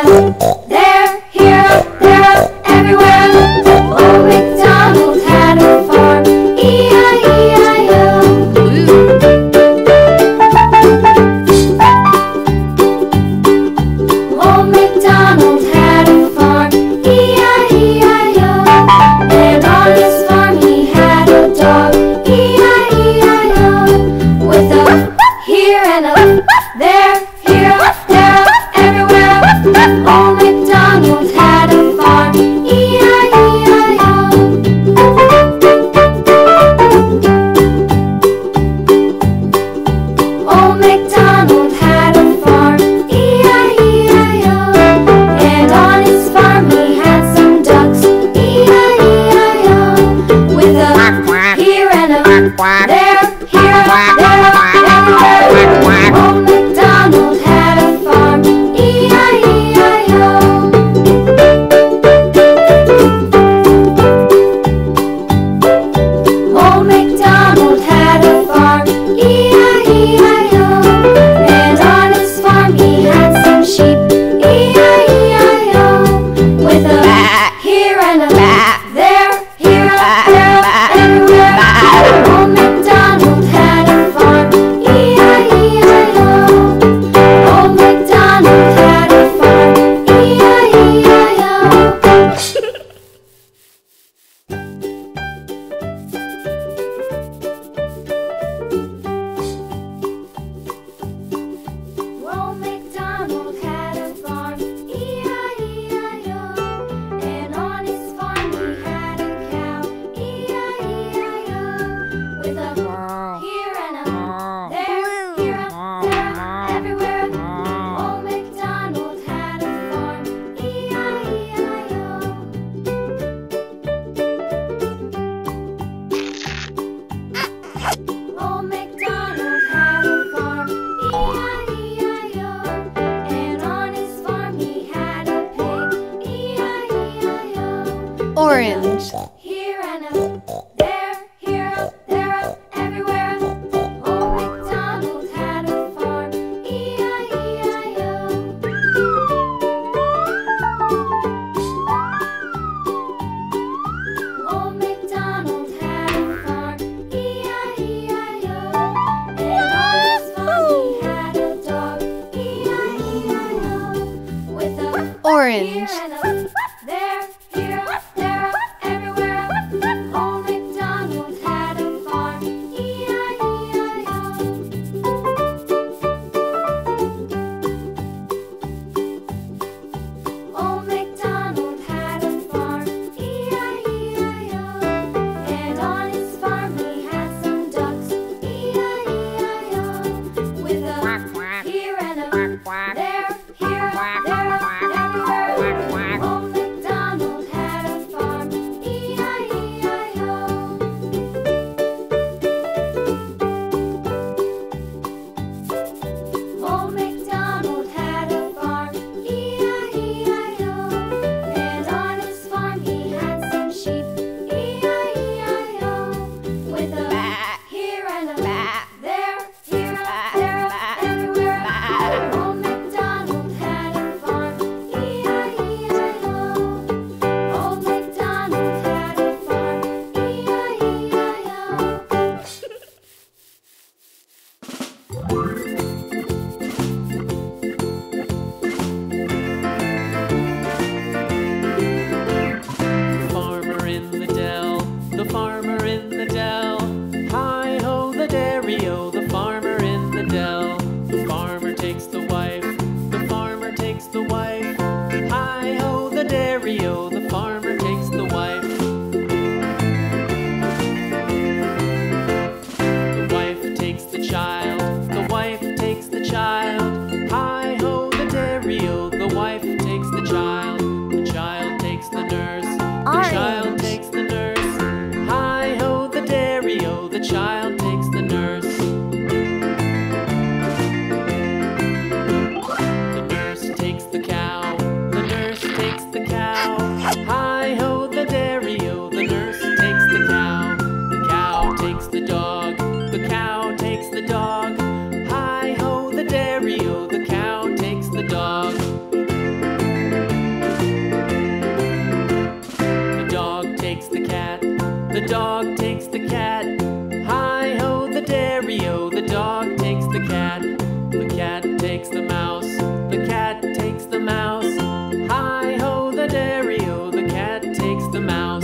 They're here, they're everywhere. Old MacDonald had a farm, E-I-E-I-O. Old MacDonald had a farm, E-I-E-I-O. And on his farm he had a dog, E-I-E-I-O. With a here and a there, here, there, everywhere. Old MacDonald had a farm, E-I-E-I-O. Old MacDonald had a farm, E-I-E-I-O. And on his farm he had some ducks, E-I-E-I-O. With a here and a there, here, there, old MacDonald had a farm, E-I-E-I-O. Old MacDonald had a farm, E-I-E-I-O. And on his farm he had some sheep, E-I-E-I-O. With a here and a there, here, there, everywhere. Old MacDonald had a farm, orange. Here and a there, here, there, everywhere. Old MacDonald had a farm, E-I-E-I-O. Old MacDonald had a farm, E-I-E-I-O. And on his farm he had a dog, E-I-E-I-O. With a orange. Here and a there, here, there, everywhere. Old MacDonald had a farm, E-I-E-I-O. Old MacDonald had a farm, E-I-E-I-O. And on his farm he had some ducks, E-I-E-I-O. With a here and a there, here, there, everywhere. Old the cow. the dog takes the cat. Hi-ho, the dairy-o, the dog takes the cat. The cat takes the mouse, the cat takes the mouse. Hi-ho, the dairy-o, the cat takes the mouse.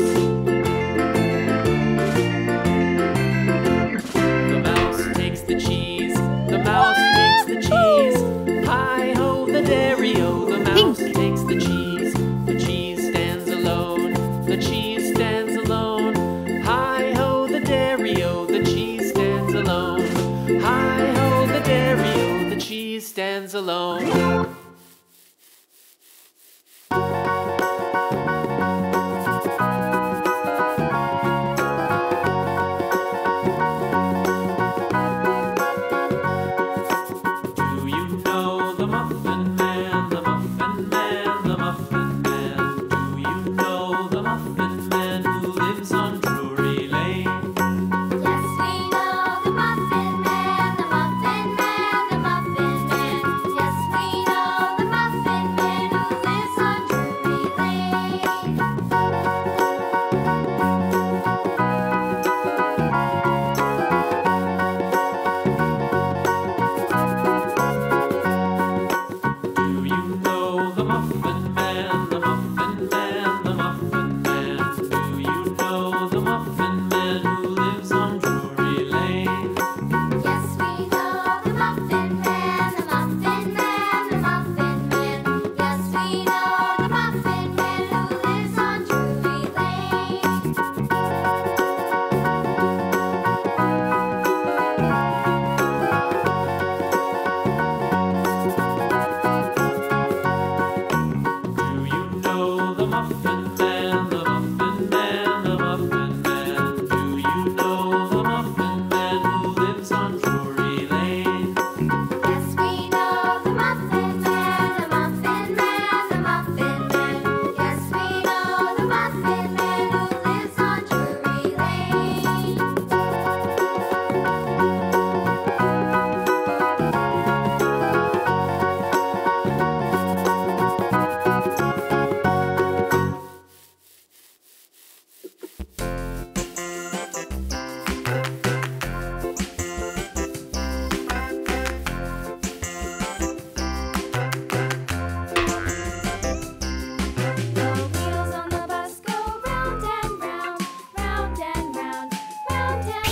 The mouse takes the cheese, the mouse takes the cheese. Hi-ho, the dairy-o, the mouse takes the cheese. Stands alone. Do you know the Muffin Man, the Muffin Man, the Muffin Man? Do you know the Muffin Man who lives on Drury Lane?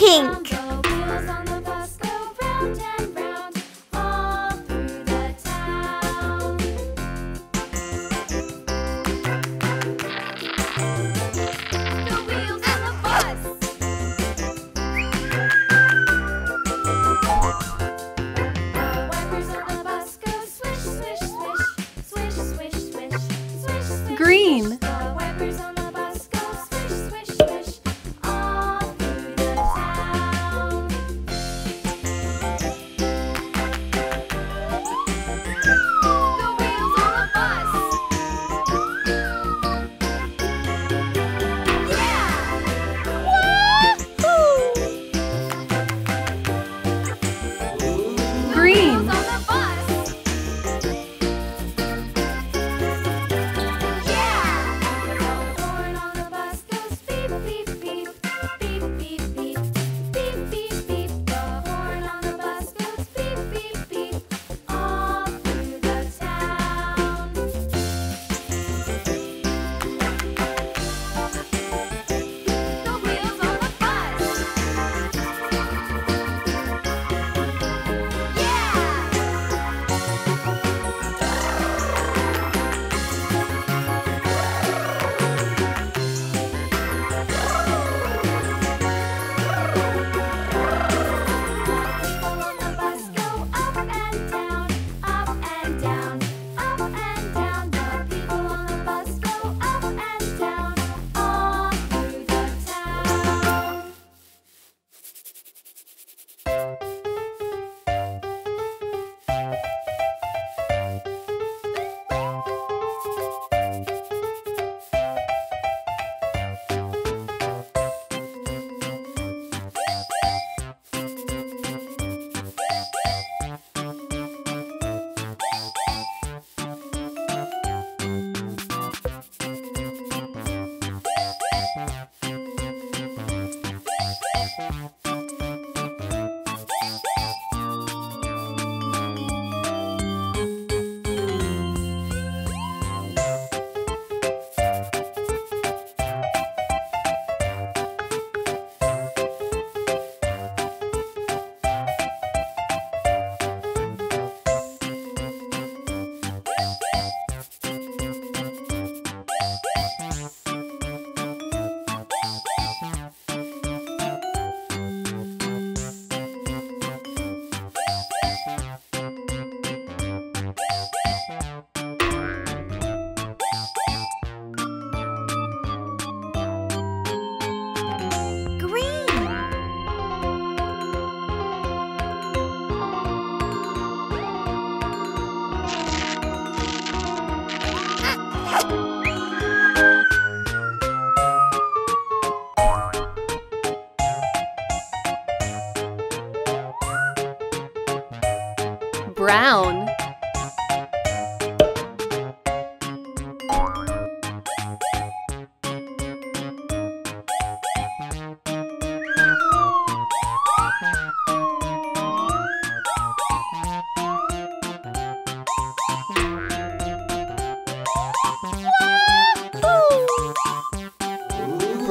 Pink.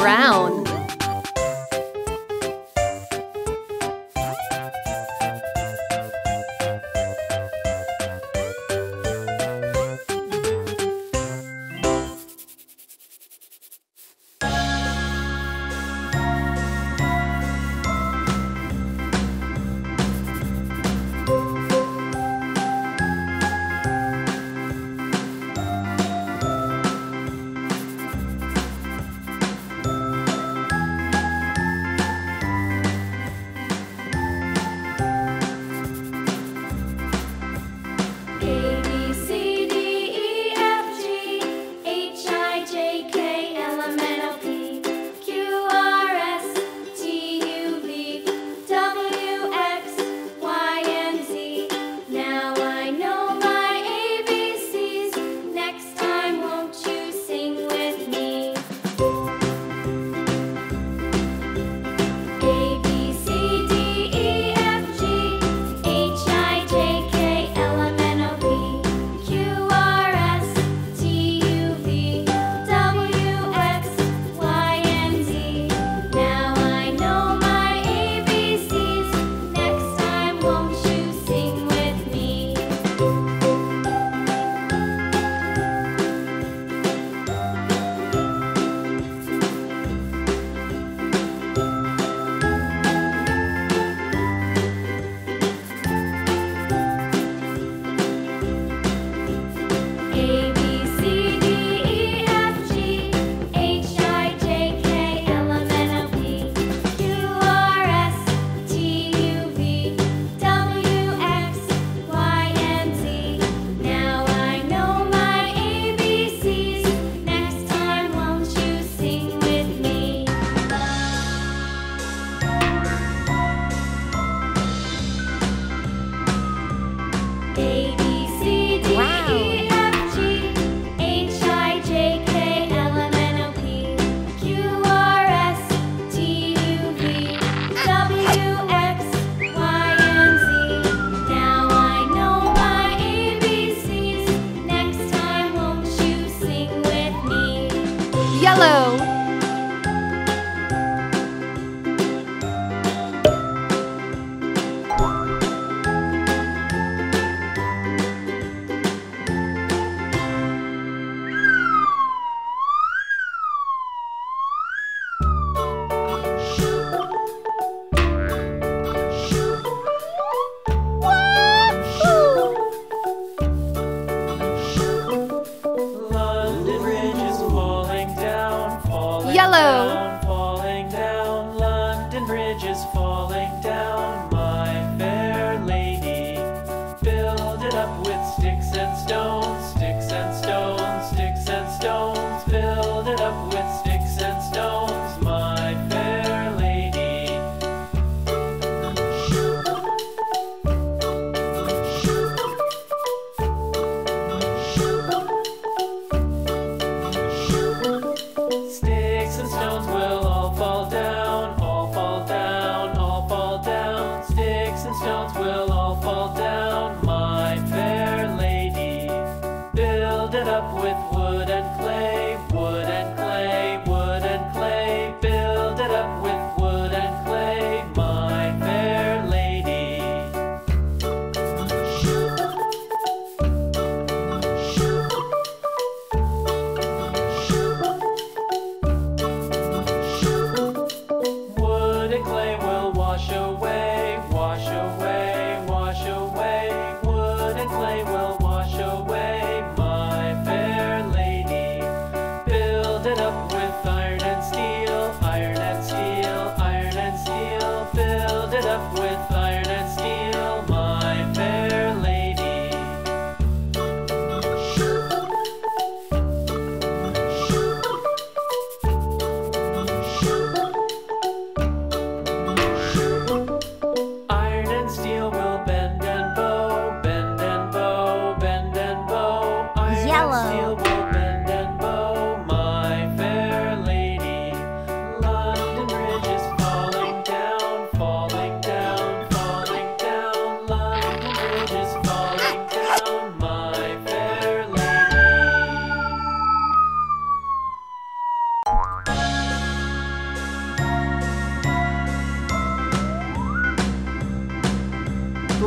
brown.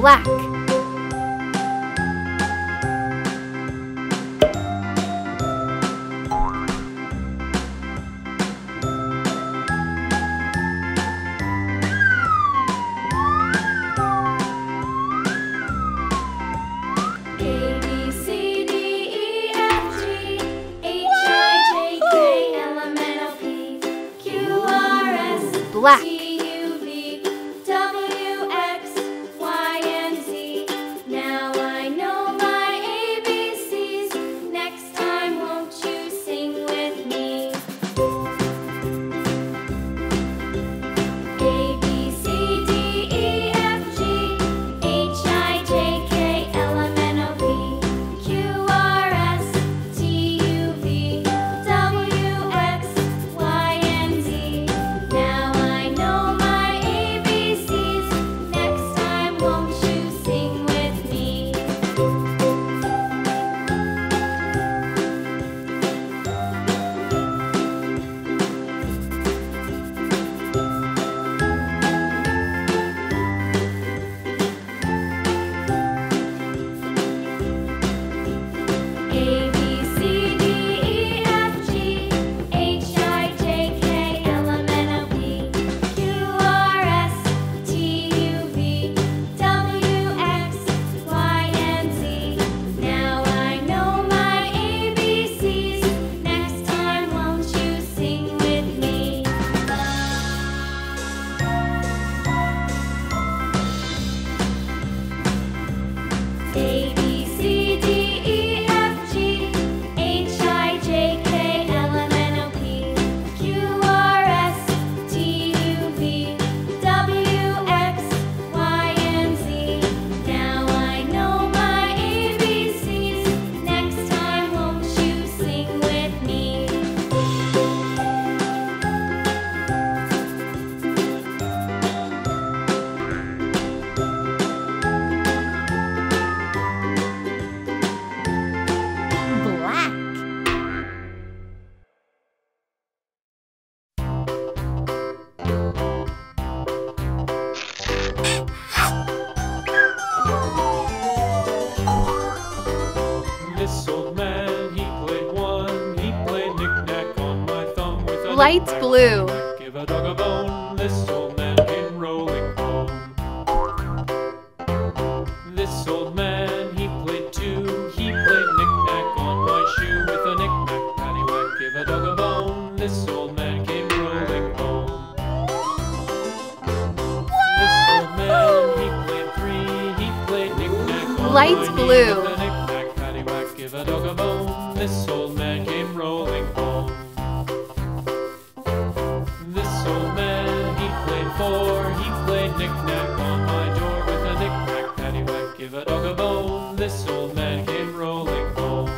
black. Black. T, U, V, W, X, Y, and Z. Now I know my ABCs. Next time, won't you sing with me? A, B, C, D, E, F, G, H, I, J, K, L, M, N, O, P, Q, R, S, T, U, V, W, X, Y, and Z. Now A, B, C, D, E, F, G, H, I, J, K, L, M, N, O, P, Q, R, S, T, U, V, W, X, Y, and Z. Now I know my ABCs. Next time, won't you sing with me? Light blue. Give a dog a bone, this old man came rolling home. This old man, he played two, he played knick-knack on my shoe with a knick-knack paddywhack. Give a dog a bone, this old man came rolling home. This old man, he played three, he played knick-knack on my knee with a knick-knack paddywhack. Give a dog a bone, this old man came rolling home. He played knick-knack on my door with a knick-knack paddywhack. Give a dog a bone, this old man came rolling home.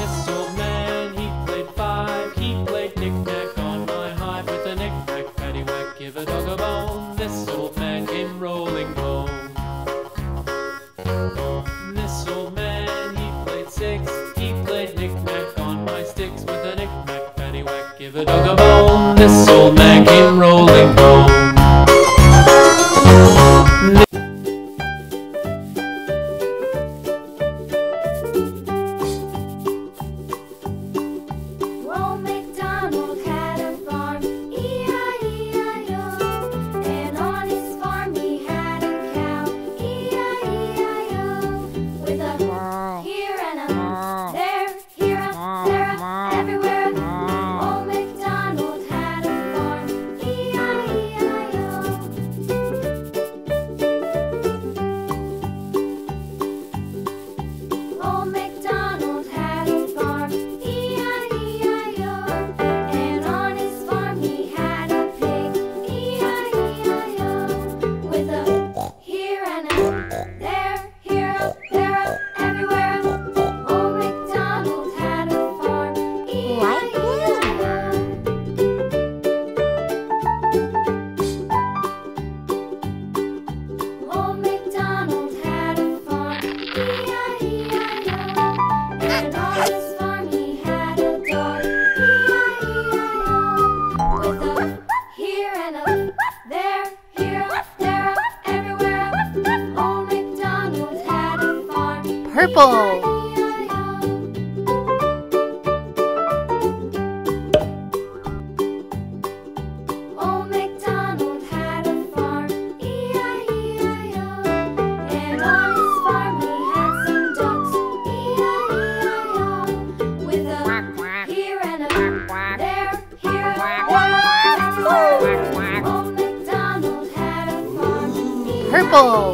This old man, he played five, he played knick-knack on my hive with a knick-knack paddywhack. Give a dog a bone, this old man came rolling home. This old man, he played six, he played knick-knack on my sticks with a knick-knack paddywhack. Give a dog a bone, this old man came rolling home. Well, MacDonald had a farm, E-I-E-I-O, and on his farm he had a cow, E-I-E-I-O. Here and a there, here a there, everywhere. Old MacDonald had a farm. E-I-E-I-O. purple. Old MacDonald had a farm, E-I-E-I-O. And on his farm he had some ducks, E-I-E-I-O. With a here and a there, here and a there. Old MacDonald had a farm, E-I-E-I-O. Purple.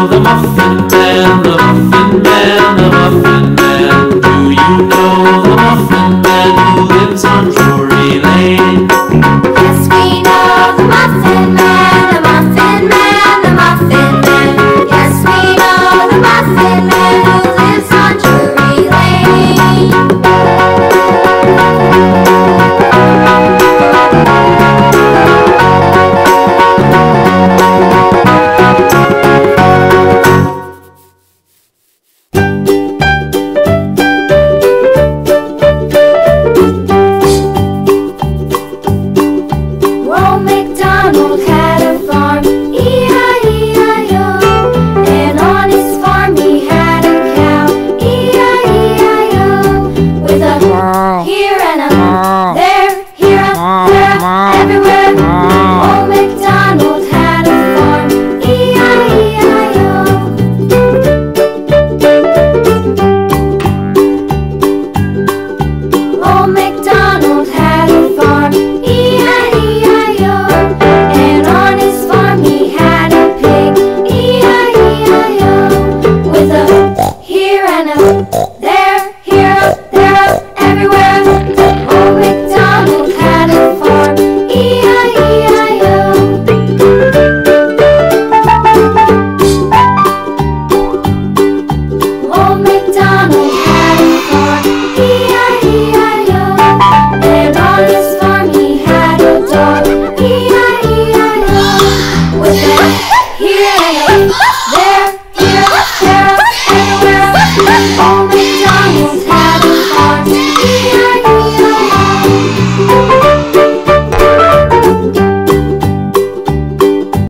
The Muffin Man, the Muffin Man, the Muffin Man.